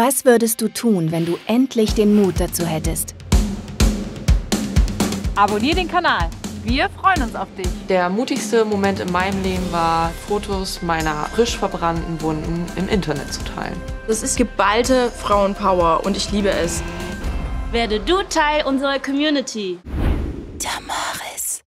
Was würdest du tun, wenn du endlich den Mut dazu hättest? Abonnier den Kanal. Wir freuen uns auf dich. Der mutigste Moment in meinem Leben war, Fotos meiner frisch verbrannten Wunden im Internet zu teilen. Das ist geballte Frauenpower und ich liebe es. Werde du Teil unserer Community. Damn.